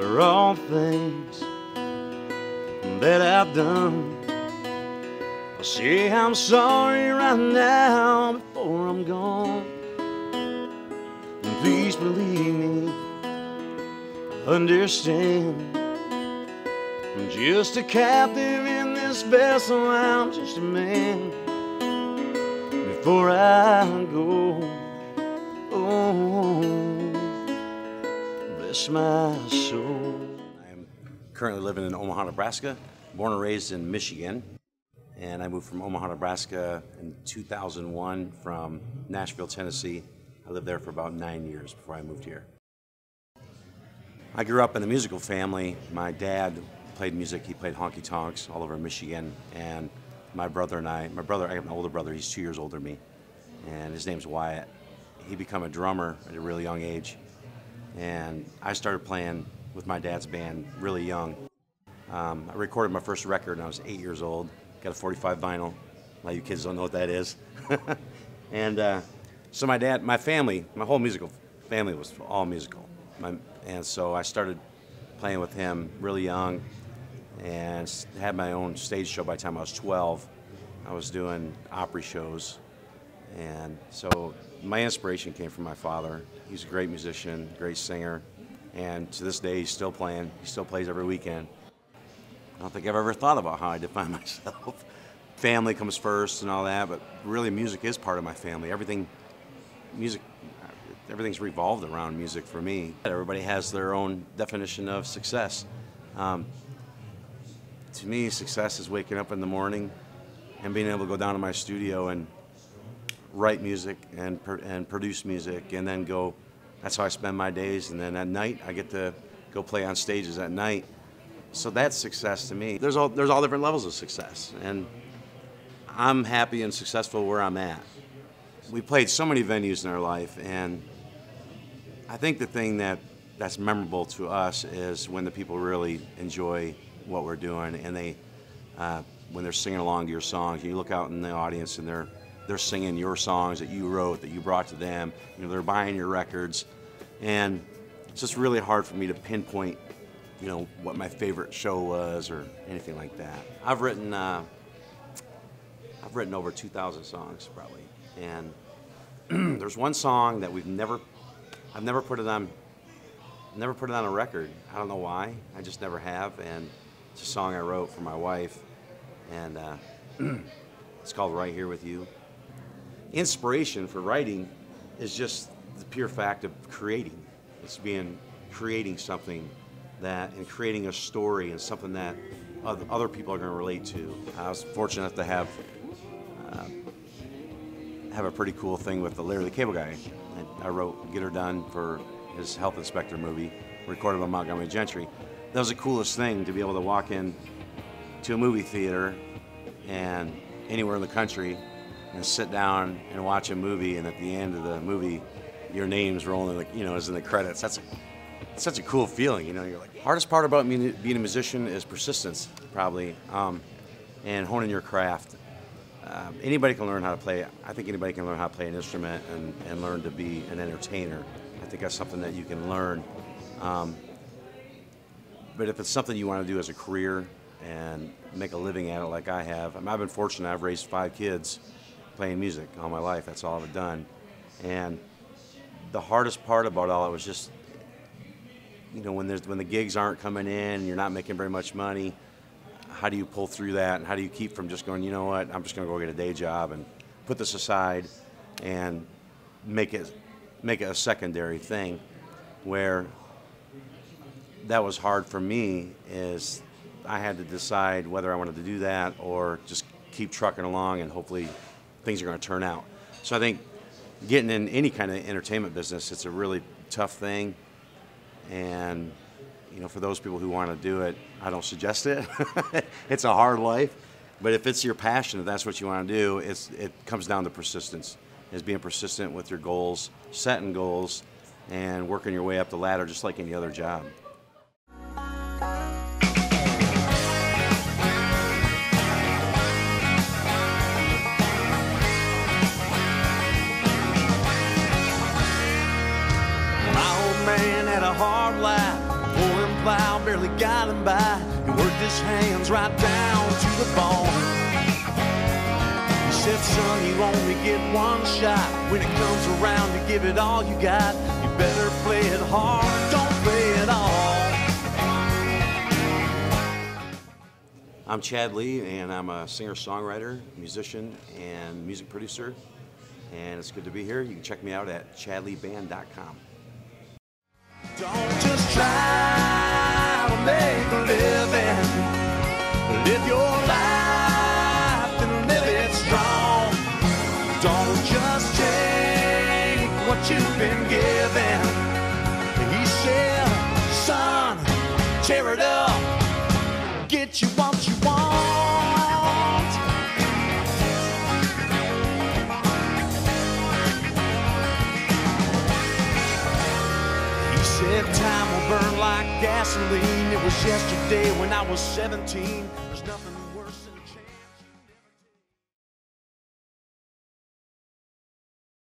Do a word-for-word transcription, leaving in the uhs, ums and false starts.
for all things that I've done. I'll say I'm sorry right now before I'm gone. And please believe me, I understand. I'm just a captive in this vessel, I'm just a man. Before I go, oh, bless my soul. I am currently living in Omaha, Nebraska, born and raised in Michigan. And I moved from Omaha, Nebraska in two thousand one from Nashville, Tennessee. I lived there for about nine years before I moved here. I grew up in a musical family. My dad played music, he played honky-tonks all over Michigan. And my brother and I, my brother, I have an older brother, he's two years older than me, and his name's Wyatt. He became a drummer at a really young age, and I started playing with my dad's band really young. Um, I recorded my first record when I was eight years old, got a forty-five vinyl. A lot of you kids don't know what that is. And uh, so my dad, my family, my whole musical family was all musical. My, and so I started playing with him really young, and had my own stage show by the time I was twelve. I was doing Opry shows. And so my inspiration came from my father. He's a great musician, great singer. And to this day, he's still playing. He still plays every weekend. I don't think I've ever thought about how I define myself. Family comes first and all that, but really music is part of my family. Everything, music, everything's revolved around music for me. Everybody has their own definition of success. Um, To me, success is waking up in the morning and being able to go down to my studio and write music and, pr and produce music, and then go, that's how I spend my days, and then at night I get to go play on stages at night. So that's success to me. There's all, there's all different levels of success, and I'm happy and successful where I'm at. We played so many venues in our life, and I think the thing that, that's memorable to us is when the people really enjoy what we're doing, and they, uh, when they're singing along to your songs, you look out in the audience and they're they're singing your songs that you wrote, that you brought to them. You know, they're buying your records, and it's just really hard for me to pinpoint, you know, what my favorite show was or anything like that. I've written, uh, I've written over two thousand songs probably, and there's one song that we've never, I've never put it on, never put it on a record. I don't know why. I just never have, and. It's a song I wrote for my wife, and uh, it's called Right Here With You. Inspiration for writing is just the pure fact of creating. It's being, creating something that, and creating a story and something that other people are gonna relate to. I was fortunate enough to have, uh, have a pretty cool thing with the Larry the Cable Guy. I, I wrote Get Her Done for his Health Inspector movie, recorded by Montgomery Gentry. That was the coolest thing, to be able to walk in to a movie theater and anywhere in the country and sit down and watch a movie, and at the end of the movie, your name's rolling, like, you know, is in the credits. That's a, such a cool feeling, you know. You're like, hardest part about being a musician is persistence, probably, um, and honing your craft. Um, anybody can learn how to play. I think anybody can learn how to play an instrument and, and learn to be an entertainer. I think that's something that you can learn. Um, But if it's something you want to do as a career and make a living at it like I have, I mean, I've been fortunate. I've raised five kids playing music all my life. That's all I've done. And the hardest part about all it was just, you know, when, there's, when the gigs aren't coming in and you're not making very much money, how do you pull through that? And how do you keep from just going, you know what, I'm just going to go get a day job and put this aside and make it, make it a secondary thing, where that was hard for me, is I had to decide whether I wanted to do that or just keep trucking along and hopefully things are going to turn out. So I think getting in any kind of entertainment business, it's a really tough thing. And, you know, for those people who want to do it, I don't suggest it. It's a hard life. But if it's your passion, if that's what you want to do, it's, it comes down to persistence. It's being persistent with your goals, setting goals, and working your way up the ladder just like any other job. plow, barely got him by. He worked his hands right down to the bone. He said, son, you only get one shot. When it comes around, you give it all you got. You better play it hard, don't play it all. I'm Chad Lee, and I'm a singer-songwriter, musician, and music producer. And it's good to be here. You can check me out at chad lee band dot com. Don't just try to make a living. Live your life and live it strong. Don't just take what you've been given. He said, son, tear it up. Get you what you want. Time will burn like gasoline. It was yesterday when I was seventeen. There's nothing